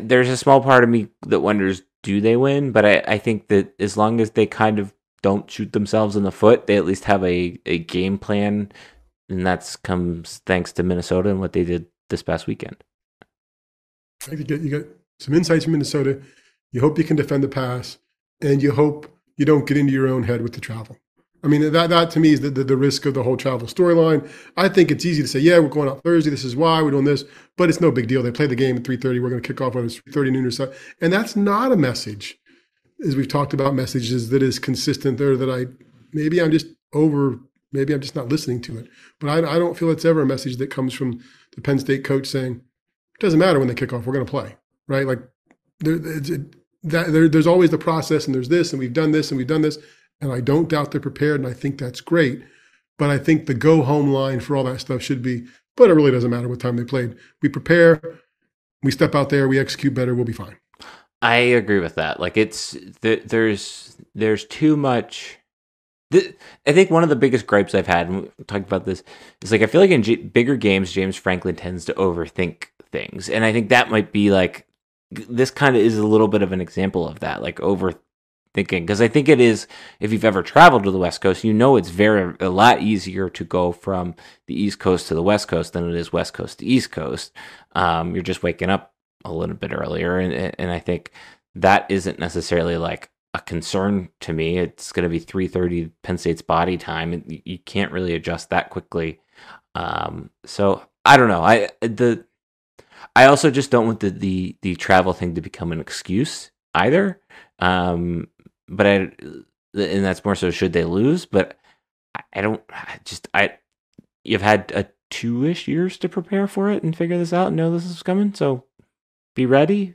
There's a small part of me that wonders, do they win? But I think that as long as they kind of don't shoot themselves in the foot, they at least have a game plan, and that comes thanks to Minnesota and what they did this past weekend. You got some insights from Minnesota. You hope you can defend the pass, and you hope you don't get into your own head with the travel. I mean, that to me is the risk of the whole travel storyline. I think it's easy to say, yeah, we're going out Thursday. This is why we're doing this, but it's no big deal. They play the game at 3:30. We're going to kick off, whether it's 3:30 noon or so. And that's not a message, as we've talked about messages, that is consistent there, that maybe I'm just not listening to it. But I don't feel it's ever a message that comes from the Penn State coach saying, it doesn't matter when they kick off, we're going to play, right? Like there's always the process, and there's this, and we've done this, and we've done this. And I don't doubt they're prepared, and I think that's great. But I think the go-home line for all that stuff should be, but it really doesn't matter what time they played. We prepare, we step out there, we execute better, we'll be fine. I agree with that. Like there's too much. I think one of the biggest gripes I've had, and we talked about this, is like I feel like in bigger games, James Franklin tends to overthink things. And I think that might be like, this kind of is a little bit of an example of that, like overthinking. Because I think it is, if you've ever traveled to the West Coast, you know it's a lot easier to go from the East Coast to the West Coast than it is West Coast to East Coast. You're just waking up a little bit earlier, and I think that isn't necessarily like a concern to me. It's going to be 3:30 Penn State's body time, and you can't really adjust that quickly. So I don't know. I also just don't want the travel thing to become an excuse either. But and that's more so should they lose, but you've had a 2-ish years to prepare for it and figure this out and know this is coming. So be ready.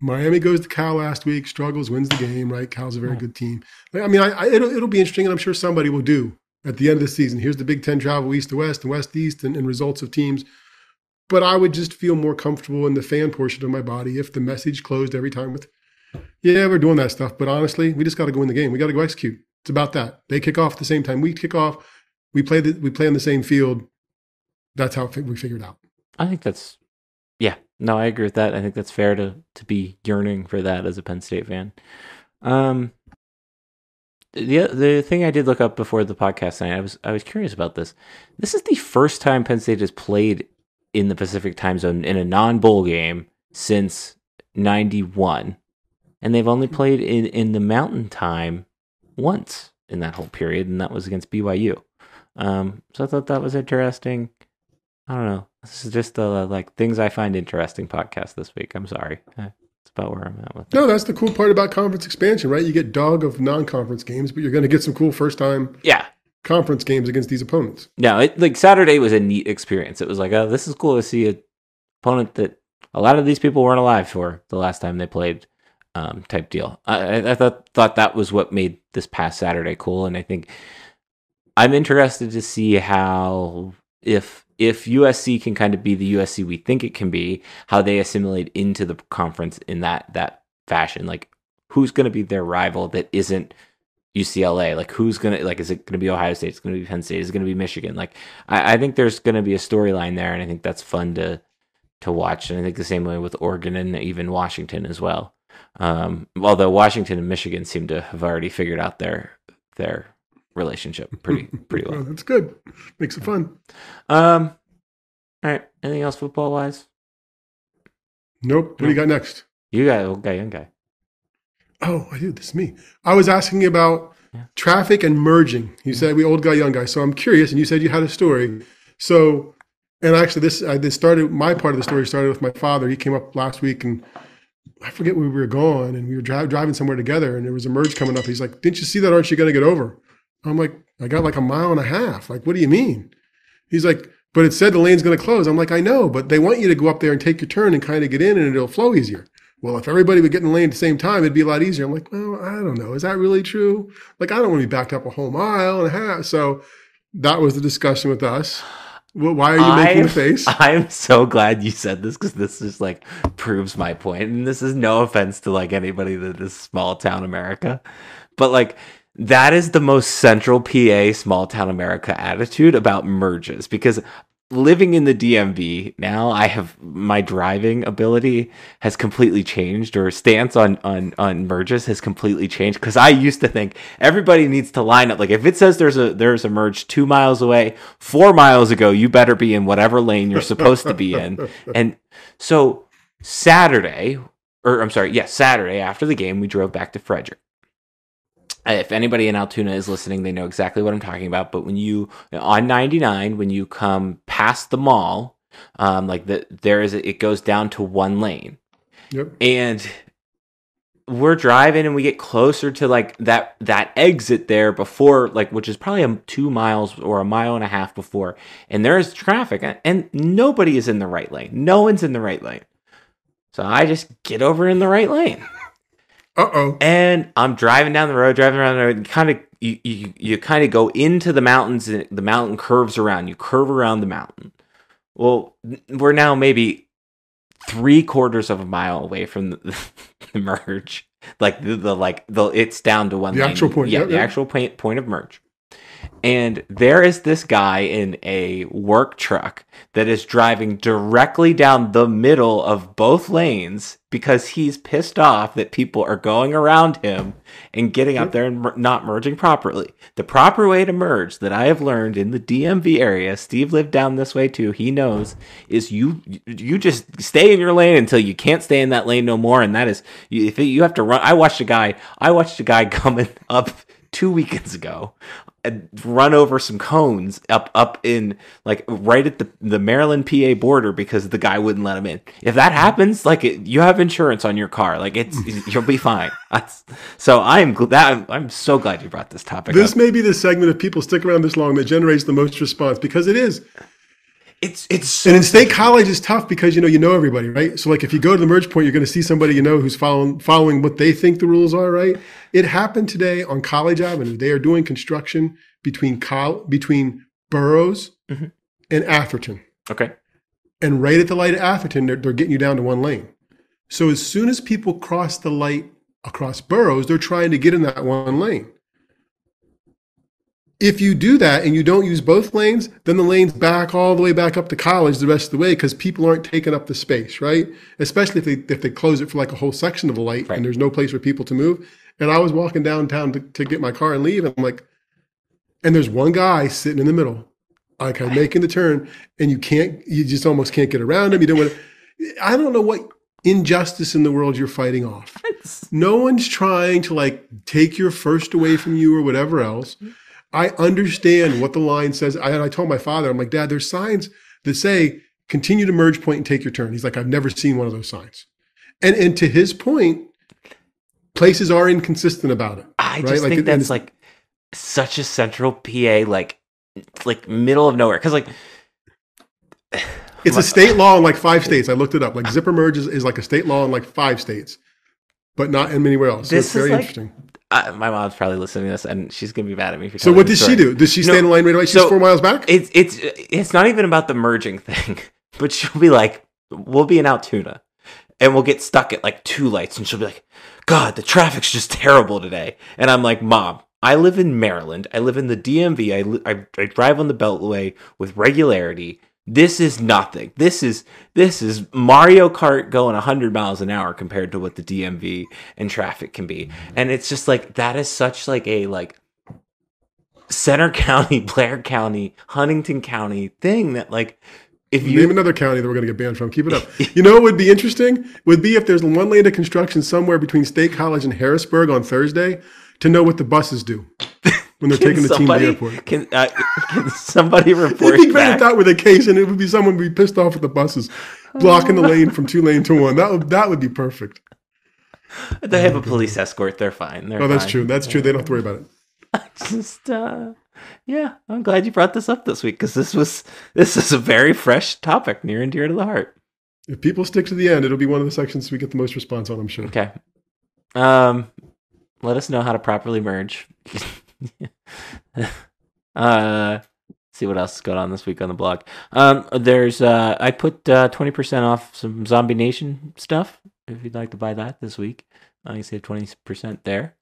Miami goes to Cal last week, struggles, wins the game, right? Cal's a very good team. I mean, it'll be interesting, and I'm sure somebody will do at the end of the season. Here's the Big Ten travel east to west and west to east and results of teams. But I would just feel more comfortable in the fan portion of my body if the message closed every time with, yeah, we're doing that stuff, but honestly, we just got to go in the game. We got to go execute. It's about that. They kick off at the same time we kick off. We play on the same field. That's how we figured out. I think that's, yeah. No, I agree with that. I think that's fair to be yearning for that as a Penn State fan. The thing I did look up before the podcast tonight, I was curious about this. This is the first time Penn State has played in the Pacific time zone in a non-bowl game since '91. And they've only played in the Mountain Time once in that whole period, and that was against BYU. So I thought that was interesting. I don't know. This is just the things I find interesting podcast this week. I'm sorry. That's about where I'm at with it. No, that's the cool part about conference expansion, right? You get dog of non-conference games, but you're going to get some cool first-time conference games against these opponents. No, Saturday was a neat experience. It was like, oh, this is cool to see an opponent that a lot of these people weren't alive for the last time they played. Type deal. I thought that was what made this past Saturday cool, and I think I'm interested to see how if USC can kind of be the USC we think it can be, how they assimilate into the conference in that fashion. Like, who's going to be their rival that isn't UCLA? Like, who's going to, like, is it going to be Ohio State? It's going to be Penn State. Is it going to be Michigan? Like, I think there's going to be a storyline there, and I think that's fun to watch. And I think the same way with Oregon and even Washington as well. Although Washington and Michigan seem to have already figured out their relationship pretty well. That's good. Makes it fun. All right. Anything else football wise? Nope. What do you got next? You got old guy, young guy. Oh, I do. This is me. I was asking about traffic and merging. You said we old guy, young guy. So I'm curious, and you said you had a story. So And actually, my part of the story started with my father. He came up last week, and I forget where we were going, and we were driving somewhere together, and there was a merge coming up. He's like, "Didn't you see that? Aren't you going to get over?" I'm like, "I got like a mile and a half. Like, what do you mean?" He's like, "But it said the lane's going to close." I'm like, "I know, but they want you to go up there and take your turn and kind of get in, and it'll flow easier." Well, if everybody would get in the lane at the same time, it'd be a lot easier. I'm like, well, I don't know. Is that really true? Like, I don't want to be backed up a whole mile and a half. So that was the discussion with us. Why are you making the face? I'm so glad you said this, because this just like proves my point. And this is no offense to like anybody that is small town America, but like that is the most central PA small town America attitude about merges. Because living in the DMV now, I have my driving ability has completely changed, or stance on merges has completely changed. Because I used to think everybody needs to line up. Like if it says there's a merge 2 miles away, 4 miles ago, you better be in whatever lane you're supposed to be in. And so Saturday after the game, we drove back to Frederick. If anybody in Altoona is listening, they know exactly what I'm talking about. But when you on 99, when you come past the mall, it goes down to one lane. Yep. And we're driving, and we get closer to like that exit there before, like, which is probably 2 miles or a mile and a half before, and there is traffic, and nobody is in the right lane. No one's in the right lane, so I just get over in the right lane. Uh-oh. And I'm driving around the road, and kind of you kind of go into the mountains, and the mountain curves around. You curve around the mountain. Well, we're now maybe 3/4 of a mile away from the merge. Like it's down to one lane. Actual point. Yeah, the actual point of merge. And there is this guy in a work truck that is driving directly down the middle of both lanes because he's pissed off that people are going around him and getting up there and not merging properly. The proper way to merge that I have learned in the DMV area, Steve lived down this way too, he knows, is you just stay in your lane until you can't stay in that lane no more. And that is, if you have to run, I watched a guy coming up 2 weekends ago and run over some cones up in like right at the Maryland PA border because the guy wouldn't let him in. If that happens, like you have insurance on your car, like you'll be fine. So I'm so glad you brought this topic up. This may be the segment of people stick around this long that generates the most response, because it is. It's and in state college is tough because you know everybody, right? So like if you go to the merge point, you're going to see somebody you know who's following what they think the rules are, right? It happened today on College Avenue. They are doing construction between Burroughs mm-hmm. and Atherton. Okay. And right at the light at Atherton, they're getting you down to one lane. So as soon as people cross the light across Burroughs, they're trying to get in that one lane. If you do that and you don't use both lanes, then the lanes back all the way back up to College the rest of the way because people aren't taking up the space, right? Especially if they close it for like a whole section of the light, right, and there's no place for people to move. And I was walking downtown to get my car and leave, and I'm like, and there's one guy sitting in the middle, like I'm making the turn, and you just almost can't get around him. You don't want to, I don't know what injustice in the world you're fighting off. No one's trying to like take your first away from you or whatever else. I understand what the line says. I told my father, I'm like, Dad, there's signs that say, continue to merge point and take your turn. He's like, I've never seen one of those signs. And to his point, places are inconsistent about it. I just think that's like such a central PA, like middle of nowhere. Because like... it's a state law in like 5 states. I looked it up. Like zipper merge is like a state law in like 5 states, but not in anywhere else. So it's very interesting. My mom's probably listening to this, and she's gonna be mad at me for. So what did she do? Did she stay in line right away? She's 4 miles back. It's not even about the merging thing, but she'll be like, "We'll be in Altoona, and we'll get stuck at like 2 lights," and she'll be like, "God, the traffic's just terrible today." And I'm like, "Mom, I live in Maryland. I live in the DMV. I drive on the Beltway with regularity. This is nothing. This is Mario Kart going 100 miles an hour compared to what the DMV and traffic can be." And it's just like, that is such like a like Center County, Blair County, Huntington County thing that like, if you name another county that we're going to get banned from, keep it up. You know what would be interesting? Would be if there's one lane of construction somewhere between State College and Harrisburg on Thursday to know what the buses do. when they're taking the team to the airport. Can somebody report back? If you ran that with a case, and it would be someone would be pissed off at the buses, blocking the lane from two lane to one. That would be perfect. They have a police escort. They're fine. They're fine. That's true. That's true. They don't have to worry about it. I just, yeah, I'm glad you brought this up this week, because this is a very fresh topic, near and dear to the heart. If people stick to the end, it'll be one of the sections we get the most response on, I'm sure. Okay. Let us know how to properly merge. See what else is going on this week on the blog. There's I put 20% off some Zombie Nation stuff. If you'd like to buy that this week, you save 20% there.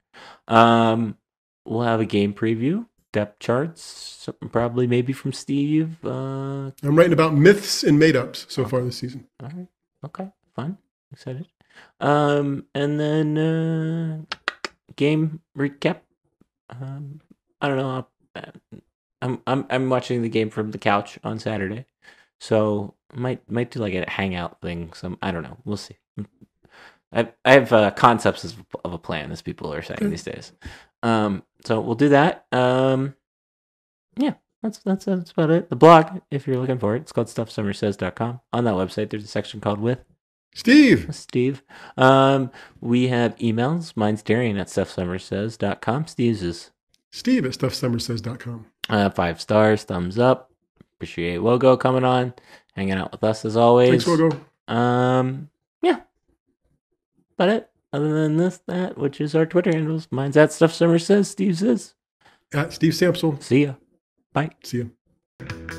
We'll have a game preview, depth charts, something probably maybe from Steve. I'm writing about myths and made-ups so far this season. All right. Okay. Fun. Excited. And then game recap. I don't know. I'm watching the game from the couch on Saturday, so might do like a hangout thing. I don't know. We'll see. I have concepts of a plan, as people are saying these days. So we'll do that. Yeah, that's about it. The blog, if you're looking for it, it's called StuffSummerSays.com. On that website, there's a section called With Steve. We have emails. Mine's Darian at StuffSummerSays.com. Steve's is Steve at StuffSummerSays.com. 5 stars, thumbs up. Appreciate Wogo coming on, hanging out with us as always. Thanks, Wogo. Yeah. But it. Other than that, which is our Twitter handles. Mine's at StuffSummerSays. Steve's is at Steve Sampson. See ya. Bye. See ya.